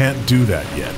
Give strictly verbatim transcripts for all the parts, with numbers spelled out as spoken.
can't do that yet.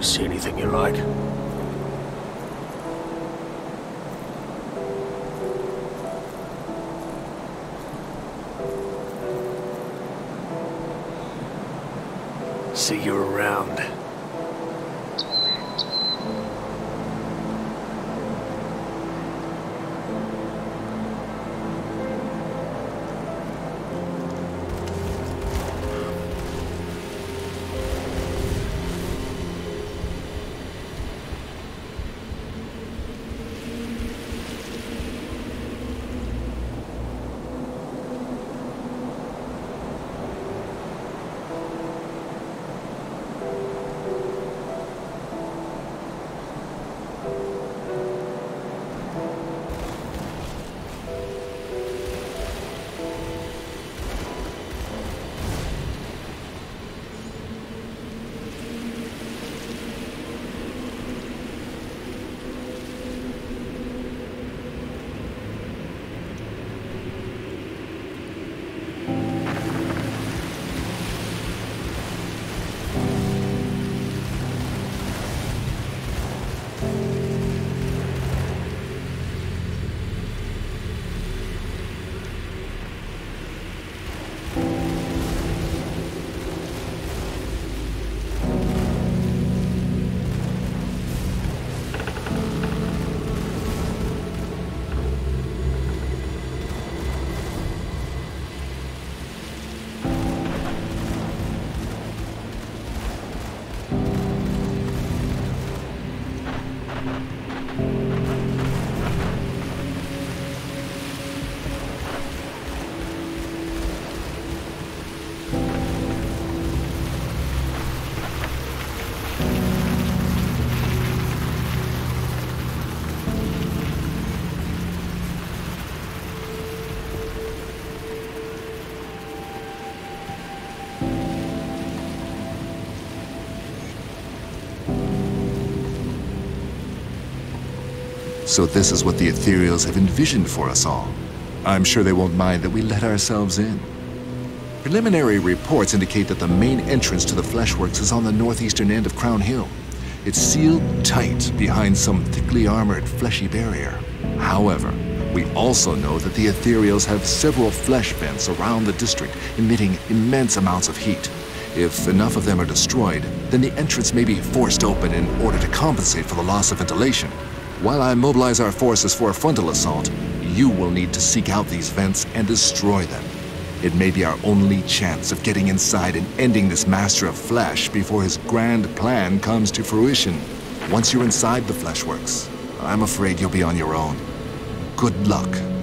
See anything you like? See you around. So this is what the Ethereals have envisioned for us all. I'm sure they won't mind that we let ourselves in. Preliminary reports indicate that the main entrance to the Fleshworks is on the northeastern end of Crown Hill. It's sealed tight behind some thickly armored, fleshy barrier. However, We also know that the Ethereals have several flesh vents around the district, emitting immense amounts of heat. If enough of them are destroyed, then the entrance may be forced open in order to compensate for the loss of ventilation. While I mobilize our forces for a frontal assault, you will need to seek out these vents and destroy them. It may be our only chance of getting inside and ending this Master of Flesh before his grand plan comes to fruition. Once you're inside the Fleshworks, I'm afraid you'll be on your own. Good luck.